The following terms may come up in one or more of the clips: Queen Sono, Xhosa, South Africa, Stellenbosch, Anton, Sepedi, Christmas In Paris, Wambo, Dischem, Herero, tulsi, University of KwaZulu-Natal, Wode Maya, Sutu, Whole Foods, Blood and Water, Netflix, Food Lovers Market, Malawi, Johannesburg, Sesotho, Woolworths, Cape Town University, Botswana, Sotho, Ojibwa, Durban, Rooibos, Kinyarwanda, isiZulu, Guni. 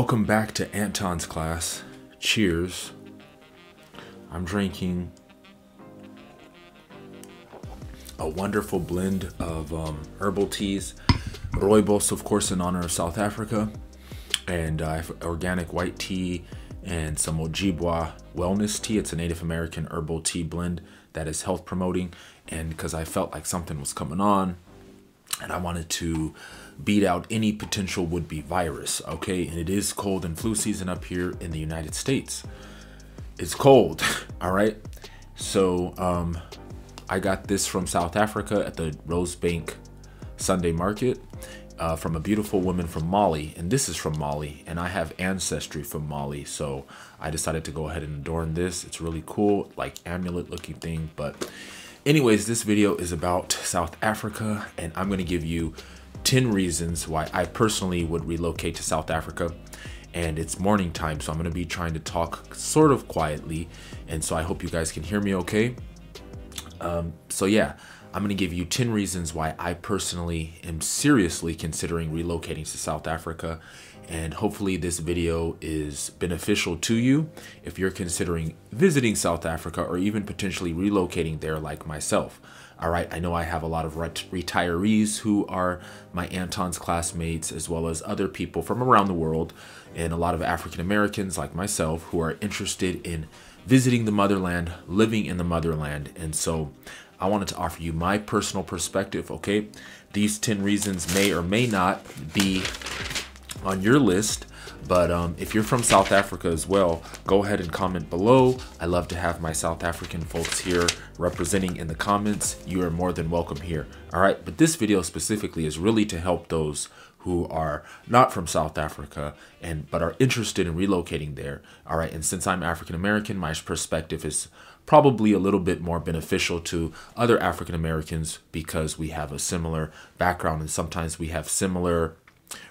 Welcome back to Anton's class. Cheers. I'm drinking a wonderful blend of herbal teas. Rooibos, of course, in honor of South Africa. And I have organic white tea and some Ojibwa wellness tea. It's a Native American herbal tea blend that is health promoting. And because I felt like something was coming on and I wanted to beat out any potential would-be virus, okay? And it is cold and flu season up here in the United States. It's cold, all right? So I got this from South Africa at the Rosebank Sunday market from a beautiful woman from Mali. And this is from Mali, and I have ancestry from Mali. So I decided to go ahead and adorn this. It's really cool, like amulet looking thing. But anyways, this video is about South Africa, and I'm gonna give you 10 reasons why I personally would relocate to South Africa. And it's morning time, so I'm gonna be trying to talk sort of quietly, and so I hope you guys can hear me okay. So yeah, I'm gonna give you 10 reasons why I personally am seriously considering relocating to South Africa, and hopefully this video is beneficial to you if you're considering visiting South Africa or even potentially relocating there like myself. All right, I know I have a lot of retirees who are my Anton's classmates, as well as other people from around the world, and a lot of African Americans like myself who are interested in visiting the motherland, living in the motherland. And so I wanted to offer you my personal perspective, okay? These 10 reasons may or may not be on your list, but if you're from South Africa as well, go ahead and comment below. I love to have my South African folks here representing in the comments. You are more than welcome here, all right? But this video specifically is really to help those who are not from South Africa but are interested in relocating there, all right? And since I'm African American, my perspective is probably a little bit more beneficial to other African Americans because we have a similar background and sometimes we have similar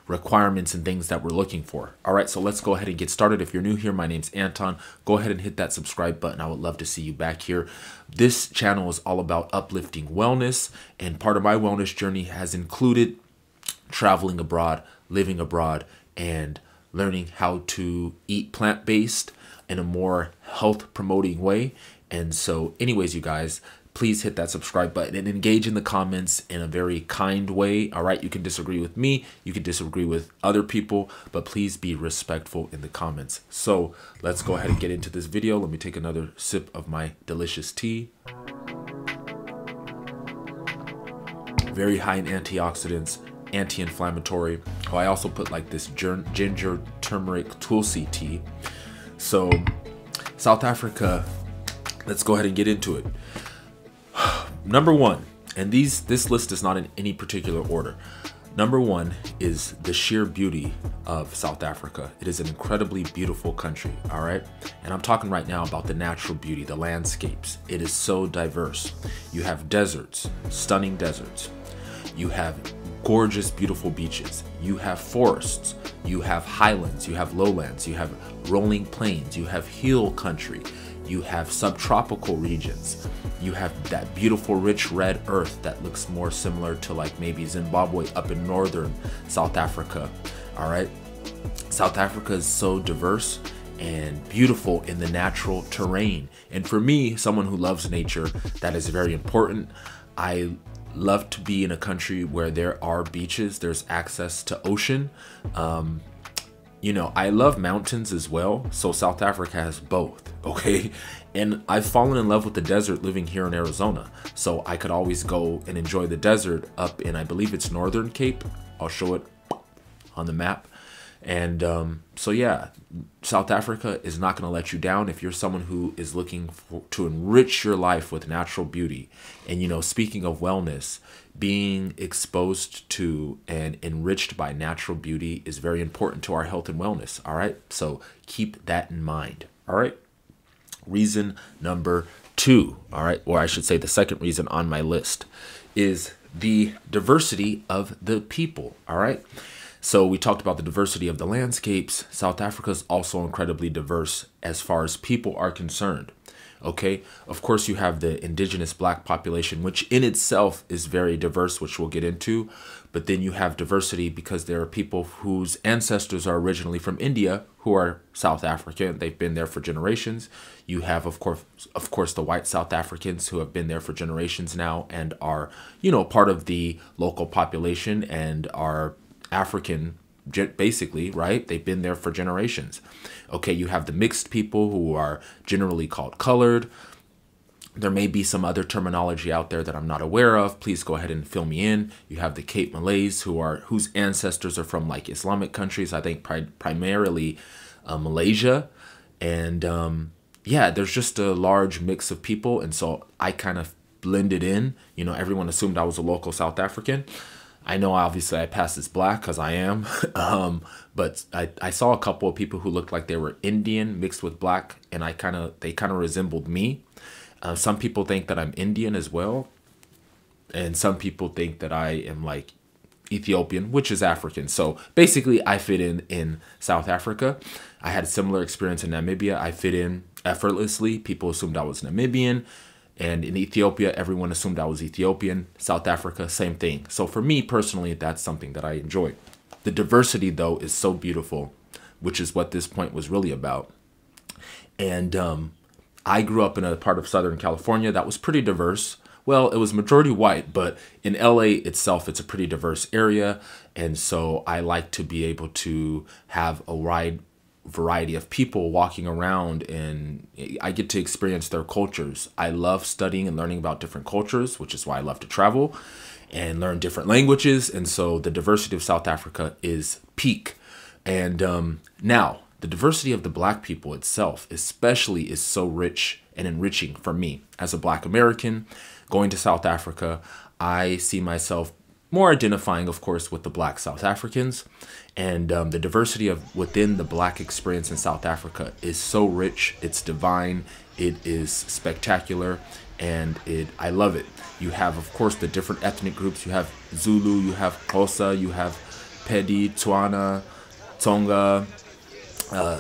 requirements and things that we're looking for. All right, so let's go ahead and get started. If you're new here, my name's Anton. Go ahead and hit that subscribe button. I would love to see you back here. This channel is all about uplifting wellness, and part of my wellness journey has included traveling abroad, living abroad, and learning how to eat plant-based in a more health-promoting way. And so anyways, you guys, please hit that subscribe button and engage in the comments in a very kind way. All right, you can disagree with me, you can disagree with other people, but please be respectful in the comments. So let's go ahead and get into this video. Let me take another sip of my delicious tea. Very high in antioxidants, anti-inflammatory. Oh, I also put like this ginger turmeric tulsi tea. So South Africa, let's go ahead and get into it. Number one, and this list is not in any particular order. Number one is the sheer beauty of South Africa. It is an incredibly beautiful country, all right? And I'm talking right now about the natural beauty, the landscapes. It is so diverse. You have deserts, stunning deserts. You have gorgeous, beautiful beaches. You have forests. You have highlands. You have lowlands. You have rolling plains. You have hill country. You have subtropical regions. You have that beautiful rich red earth that looks more similar to like maybe Zimbabwe up in northern South Africa, all right? South Africa is so diverse and beautiful in the natural terrain. And for me, someone who loves nature, that is very important. I love to be in a country where there are beaches, there's access to ocean. You know, I love mountains as well, so South Africa has both, okay? And I've fallen in love with the desert living here in Arizona, so I could always go and enjoy the desert up in, I believe it's Northern Cape. I'll show it on the map. And so yeah, South Africa is not gonna let you down if you're someone who is looking to enrich your life with natural beauty. And you know, speaking of wellness, being exposed to and enriched by natural beauty is very important to our health and wellness, all right? So keep that in mind, all right? Reason number two, all right, or I should say the second reason on my list, is the diversity of the people, all right? So we talked about the diversity of the landscapes. South Africa is also incredibly diverse as far as people are concerned. Okay, of course, you have the indigenous black population, which in itself is very diverse, which we'll get into. But then you have diversity because there are people whose ancestors are originally from India who are South African. They've been there for generations. You have, of course, the white South Africans who have been there for generations now and are, you know, part of the local population and are African, basically, right? They've been there for generations. Okay, you have the mixed people who are generally called colored. There may be some other terminology out there that I'm not aware of. Please go ahead and fill me in. You have the Cape Malays whose ancestors are from like Islamic countries. I think primarily Malaysia. And yeah, there's just a large mix of people. And so I kind of blended in. You know, everyone assumed I was a local South African. I know obviously I passed as black because I am. But I saw a couple of people who looked like they were Indian mixed with black. And they kind of resembled me. Some people think that I'm Indian as well. And some people think that I am like Ethiopian, which is African. So basically I fit in South Africa. I had a similar experience in Namibia. I fit in effortlessly. People assumed I was Namibian. And in Ethiopia, everyone assumed I was Ethiopian. South Africa, same thing. So for me personally, that's something that I enjoy. The diversity though is so beautiful, which is what this point was really about. And, I grew up in a part of Southern California that was pretty diverse. Well, it was majority white, but in LA itself, it's a pretty diverse area. And so I like to be able to have a wide variety of people walking around and I get to experience their cultures. I love studying and learning about different cultures, which is why I love to travel and learn different languages. And so the diversity of South Africa is peak. And now, the diversity of the black people itself especially is so rich and enriching for me. As a black American, going to South Africa, I see myself more identifying, of course, with the black South Africans. And the diversity of within the black experience in South Africa is so rich, it's divine, it is spectacular, and I love it. You have, of course, the different ethnic groups. You have Zulu, you have Xhosa, you have Pedi, Tswana, Tsonga,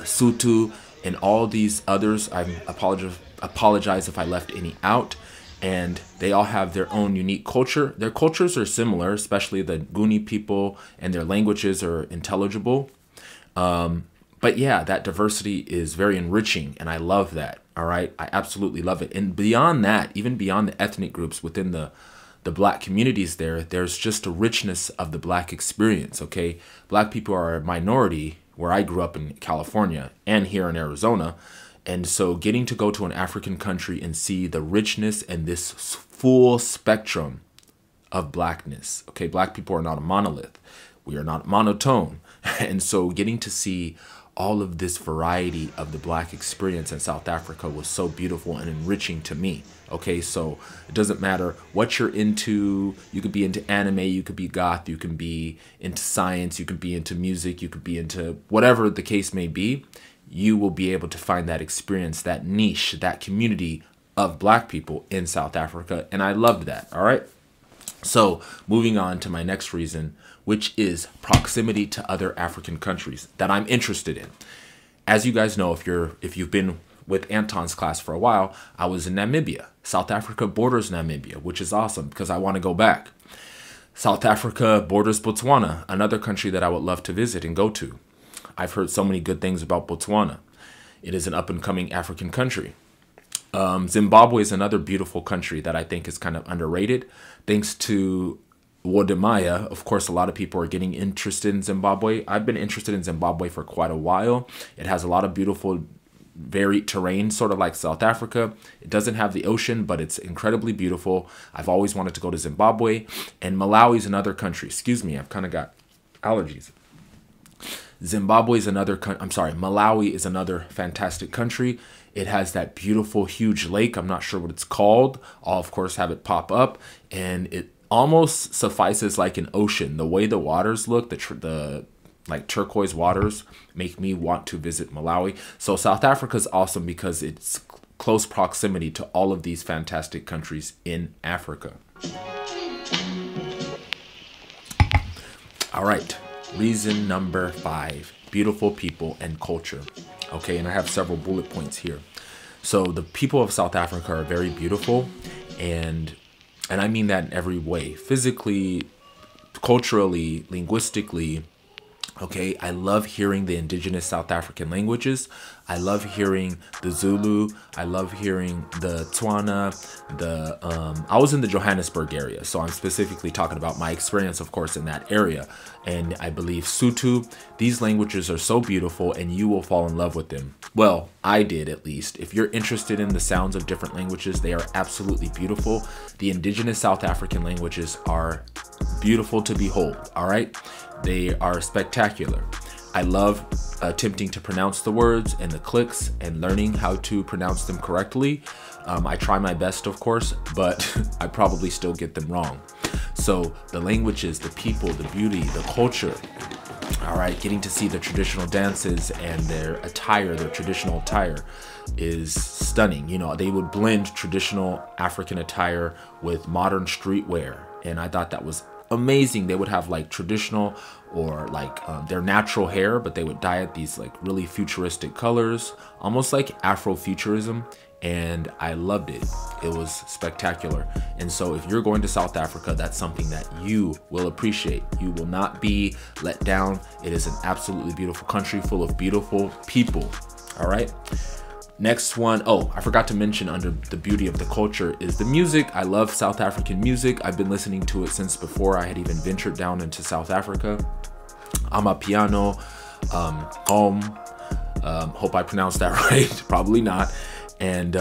Sutu, and all these others. I apologize if I left any out. And they all have their own unique culture. Their cultures are similar, especially the Guni people, and their languages are intelligible. But yeah, that diversity is very enriching, and I love that. All right, I absolutely love it. And beyond that, even beyond the ethnic groups within the black communities there's just a richness of the black experience, okay? Black people are a minority where I grew up in California and here in Arizona. And so getting to go to an African country and see the richness and this full spectrum of blackness. Okay, black people are not a monolith. We are not monotone. And so getting to see all of this variety of the black experience in South Africa was so beautiful and enriching to me. Okay, so it doesn't matter what you're into. You could be into anime, you could be goth, you can be into science, you could be into music, you could be into whatever the case may be. You will be able to find that experience, that niche, that community of black people in South Africa. And I loved that, all right? So moving on to my next reason, which is proximity to other African countries that I'm interested in. As you guys know, if you've been with Anton's class for a while, I was in Namibia. South Africa borders Namibia, which is awesome because I want to go back. South Africa borders Botswana, another country that I would love to visit and go to. I've heard so many good things about Botswana. It is an up-and-coming African country. Zimbabwe is another beautiful country that I think is kind of underrated. Thanks to Wode Maya, of course, a lot of people are getting interested in Zimbabwe. I've been interested in Zimbabwe for quite a while. It has a lot of beautiful varied terrain, sort of like South Africa. It doesn't have the ocean, but it's incredibly beautiful. I've always wanted to go to Zimbabwe. And Malawi is another country. Excuse me, I've kind of got allergies. Malawi is another fantastic country. It has that beautiful, huge lake. I'm not sure what it's called. I'll, of course, have it pop up. And it almost suffices like an ocean. The way the waters look, the like turquoise waters, make me want to visit Malawi. So South Africa is awesome because it's close proximity to all of these fantastic countries in Africa. All right. Reason number 5, beautiful people and culture. Okay, and I have several bullet points here. So the people of South Africa are very beautiful, and I mean that in every way. Physically, culturally, linguistically. Okay, I love hearing the indigenous South African languages. I love hearing the Zulu. I love hearing the Tswana. I was in the Johannesburg area, so I'm specifically talking about my experience, of course, in that area. And I believe Sotho. These languages are so beautiful and you will fall in love with them. Well, I did, at least. If you're interested in the sounds of different languages, they are absolutely beautiful. The indigenous South African languages are beautiful to behold, all right? They are spectacular. I love attempting to pronounce the words and the clicks and learning how to pronounce them correctly. I try my best, of course, but I probably still get them wrong. So the languages, the people, the beauty, the culture, all right, getting to see the traditional dances and their traditional attire is stunning. You know, they would blend traditional African attire with modern streetwear. And I thought that was amazing. They would have like traditional or like their natural hair, but they would dye it these like really futuristic colors, almost like Afrofuturism. And I loved it. It was spectacular. And so if you're going to South Africa, that's something that you will appreciate. You will not be let down. It is an absolutely beautiful country full of beautiful people. All right. Next one, oh, I forgot to mention under the beauty of the culture is the music. I love South African music. I've been listening to it since before I had even ventured down into South Africa. Amapiano, hope I pronounced that right, probably not. And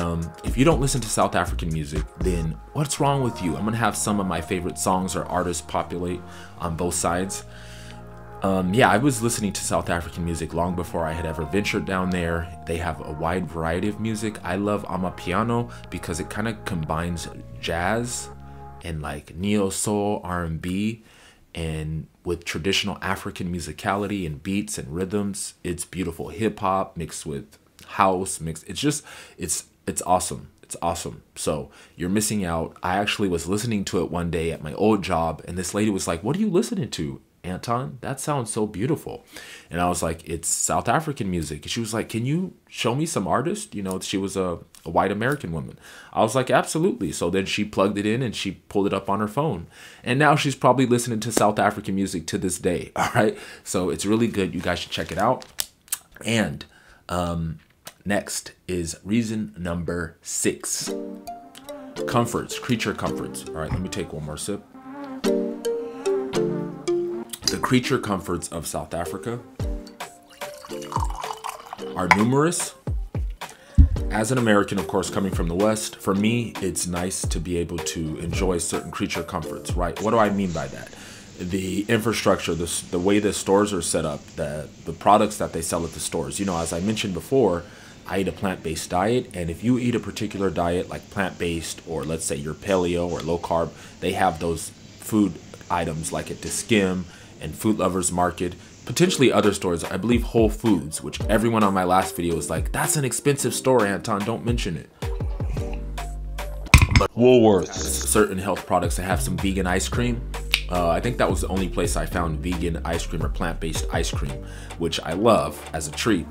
if you don't listen to South African music, then what's wrong with you? I'm gonna have some of my favorite songs or artists populate on both sides. Yeah, I was listening to South African music long before I had ever ventured down there. They have a wide variety of music. I love Amapiano because it kind of combines jazz and like neo-soul R&B and with traditional African musicality and beats and rhythms. It's beautiful hip-hop mixed with house mix. It's just, it's awesome. It's awesome. So you're missing out. I actually was listening to it one day at my old job and this lady was like, "What are you listening to, Anton? That sounds so beautiful." And I was like, "It's South African music." And she was like, "Can you show me some artist?" You know, she was a white American woman. I was like, "Absolutely." So then she plugged it in and she pulled it up on her phone. And now she's probably listening to South African music to this day. All right. So it's really good. You guys should check it out. And next is reason number 6. Comforts, creature comforts. All right, let me take one more sip. The creature comforts of South Africa are numerous. As an American, of course, coming from the West, for me, it's nice to be able to enjoy certain creature comforts, right? What do I mean by that? The infrastructure, the way the stores are set up, the products that they sell at the stores. You know, as I mentioned before, I eat a plant-based diet, and if you eat a particular diet like plant-based or let's say you're paleo or low carb, they have those food items like at Dischem and Food Lovers Market, potentially other stores. I believe Whole Foods, which everyone on my last video was like, "That's an expensive store, Anton, don't mention it." But Woolworths, certain health products that have some vegan ice cream. I think that was the only place I found vegan ice cream or plant-based ice cream, which I love as a treat.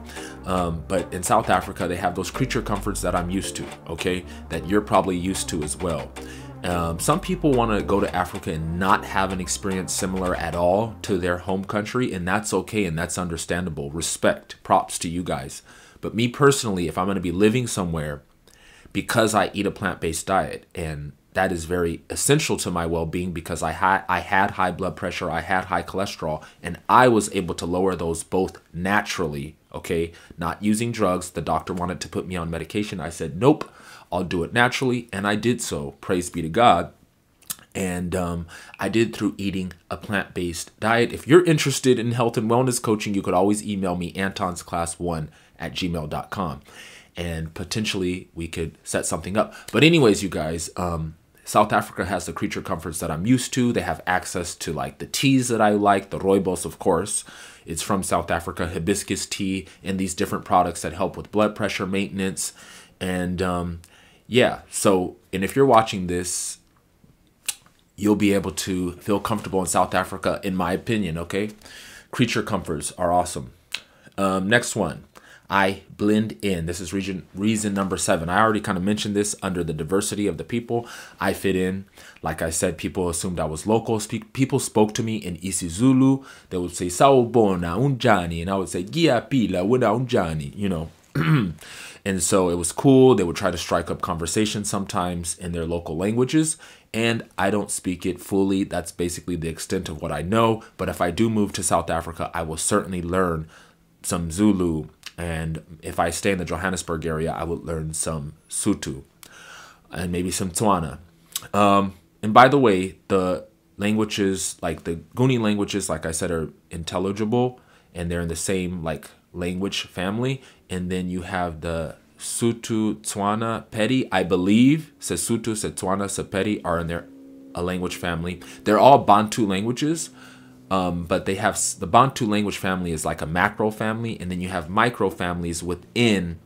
But in South Africa, they have those creature comforts that I'm used to, okay, that you're probably used to as well. Some people want to go to Africa and not have an experience similar at all to their home country, and that's okay and that's understandable. Respect, props to you guys. But me personally, if I'm going to be living somewhere, because I eat a plant-based diet, and that is very essential to my well-being because I had high blood pressure, I had high cholesterol, and I was able to lower those both naturally, okay? Not using drugs. The doctor wanted to put me on medication. I said, "Nope, I'll do it naturally," and I did so, praise be to God. And I did through eating a plant-based diet. If you're interested in health and wellness coaching, you could always email me, antonsclass1@gmail.com, and potentially we could set something up. But anyways, you guys, South Africa has the creature comforts that I'm used to. They have access to like the teas that I like, the rooibos, of course. It's from South Africa, hibiscus tea, and these different products that help with blood pressure maintenance. And yeah, so, and if you're watching this, you'll be able to feel comfortable in South Africa, in my opinion, okay? Creature comforts are awesome. Next one, I blend in. This is reason number 7. I already kind of mentioned this under the diversity of the people. I fit in. Like I said, people assumed I was local. People spoke to me in isiZulu. They would say, Sawubona, unjani. And I would say, Gia pila, wena unjani, you know. And so it was cool. They would try to strike up conversations sometimes in their local languages. And I don't speak it fully. That's basically the extent of what I know. But if I do move to South Africa, I will certainly learn some Zulu. And if I stay in the Johannesburg area, I would learn some Sotho and maybe some Tswana. And by the way, the languages, like the Guni languages, like I said, are intelligible and they're in the same like language family. And then you have the Sotho, Tswana, Pedi, I believe, Sesotho, Setswana, Sepedi are in their language family. They're all Bantu languages. But they have the Bantu language family is like a macro family, and then you have micro families within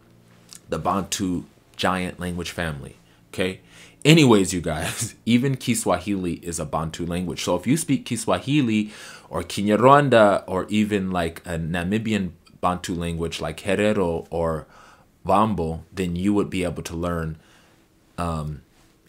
the Bantu giant language family. Okay. Anyways, you guys, even Kiswahili is a Bantu language. So if you speak Kiswahili or Kinyarwanda or even like a Namibian Bantu language like Herero or Wambo, then you would be able to learn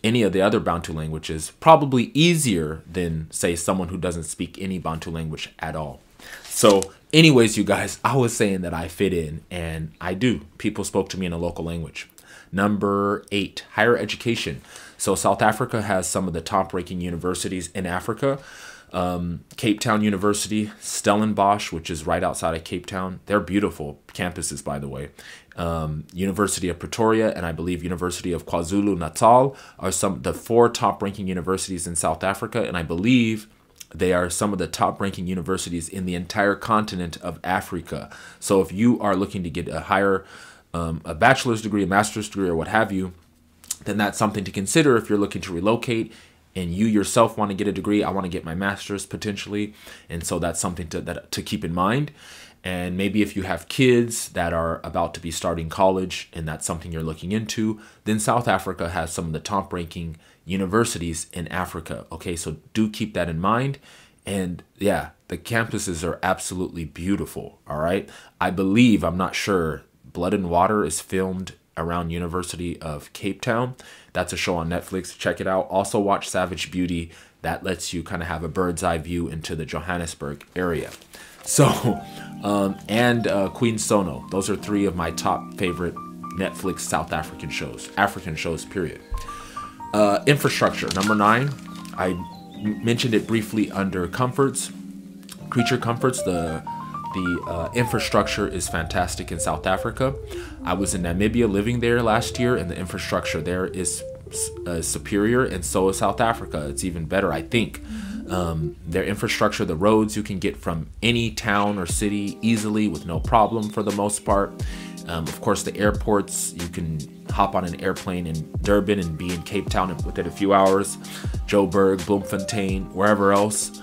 any of the other Bantu languages, probably easier than, say, someone who doesn't speak any Bantu language at all. So anyways, you guys, I was saying that I fit in, and I do. People spoke to me in a local language. Number 8, higher education. So South Africa has some of the top-ranking universities in Africa. Cape Town University, Stellenbosch, which is right outside of Cape Town. They're beautiful campuses, by the way. University of Pretoria and I believe University of KwaZulu-Natal are the 4 top-ranking universities in South Africa, and I believe they are some of the top-ranking universities in the entire continent of Africa. So if you are looking to get a higher, a bachelor's degree, a master's degree, or what have you, then that's something to consider if you're looking to relocate. And you yourself want to get a degree, I want to get my master's potentially. And so that's something to keep in mind. And maybe if you have kids that are about to be starting college and that's something you're looking into, then South Africa has some of the top ranking universities in Africa. Okay, so do keep that in mind. And yeah, the campuses are absolutely beautiful. All right, I believe, I'm not sure, Blood and Water is filmed around University of Cape Town. That's a show on Netflix. Check it out. Also watch Savage Beauty. That lets you kind of have a bird's eye view into the Johannesburg area. So, and Queen Sono. Those are 3 of my top favorite Netflix South African shows. African shows, period. Infrastructure. Number 9. I mentioned it briefly under comforts. Creature comforts. The infrastructure is fantastic in South Africa. I was in Namibia living there last year, and the infrastructure there is superior, and so is South Africa. It's even better, I think. Their infrastructure, the roads, you can get from any town or city easily with no problem for the most part. Of course, the airports, you can hop on an airplane in Durban and be in Cape Town within a few hours, Joburg, Bloemfontein, wherever else.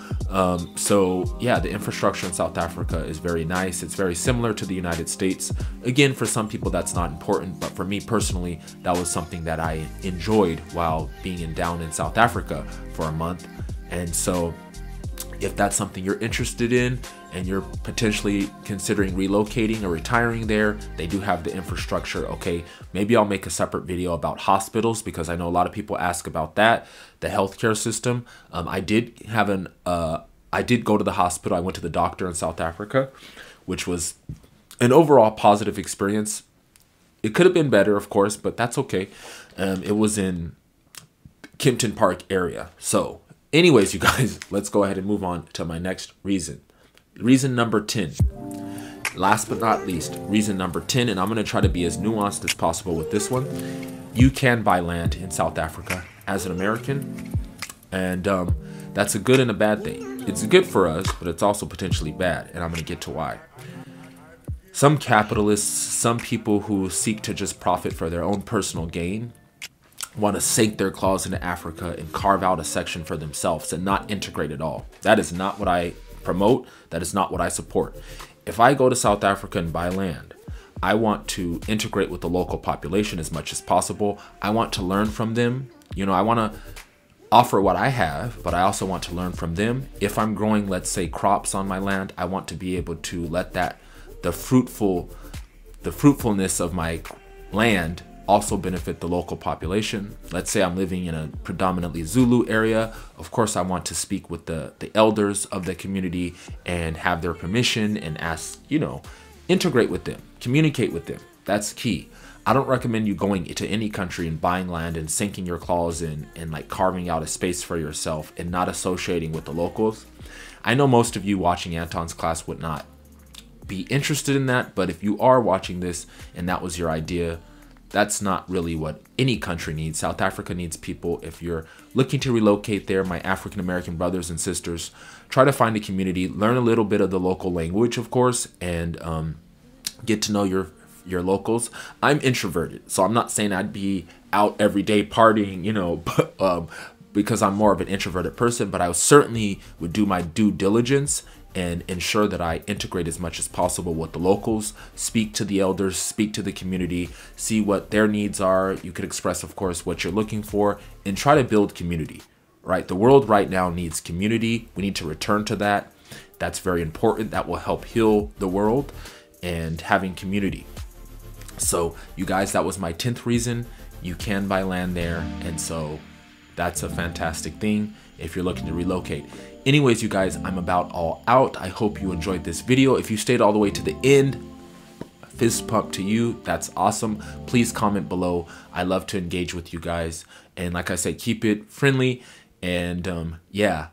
So yeah, the infrastructure in South Africa is very nice. It's very similar to the United States. Again, for some people that's not important, but for me personally, that was something that I enjoyed while being down in South Africa for a month. And so if that's something you're interested in and you're potentially considering relocating or retiring there, they do have the infrastructure, okay? Maybe I'll make a separate video about hospitals because I know a lot of people ask about that, the healthcare system. I did have I did go to the hospital. I went to the doctor in South Africa, which was an overall positive experience. It could have been better, of course, but that's okay. It was in Kempton Park area. So anyways, you guys, let's go ahead and move on to my next reason. Reason number 10, last but not least, reason number 10, and I'm going to try to be as nuanced as possible with this one. You can buy land in South Africa as an American, and that's a good and a bad thing. It's good for us, but it's also potentially bad, and I'm going to get to why. Some capitalists, some people who seek to just profit for their own personal gain, want to sink their claws into Africa and carve out a section for themselves and not integrate at all. That is not what I promote. That is not what I support. If I go to South Africa and buy land, I want to integrate with the local population as much as possible. I want to learn from them. You know, I want to offer what I have, but I also want to learn from them. If I'm growing, let's say, crops on my land, I want to be able to let the fruitful the fruitfulness of my land also benefit the local population. Let's say I'm living in a predominantly Zulu area. Of course, I want to speak with the elders of the community and have their permission and ask, you know, integrate with them, communicate with them. That's key. I don't recommend you going to any country and buying land and sinking your claws in and like carving out a space for yourself and not associating with the locals. I know most of you watching Anton's class would not be interested in that, but if you are watching this and that was your idea, that's not really what any country needs. South Africa needs people. If you're looking to relocate there, my African American brothers and sisters, try to find a community, learn a little bit of the local language, of course, and get to know your locals. I'm introverted, so I'm not saying I'd be out every day partying, you know, but, because I'm more of an introverted person, but I certainly would do my due diligence and ensure that I integrate as much as possible with the locals, speak to the elders, speak to the community, see what their needs are. You could express, of course, what you're looking for and try to build community, right? The world right now needs community. We need to return to that. That's very important. That will help heal the world and having community. So you guys, that was my 10th reason. You can buy land there. And so that's a fantastic thing if you're looking to relocate. Anyways, you guys, I'm about all out. I hope you enjoyed this video. If you stayed all the way to the end, fist pump to you. That's awesome. Please comment below. I love to engage with you guys. And like I said, keep it friendly. And yeah.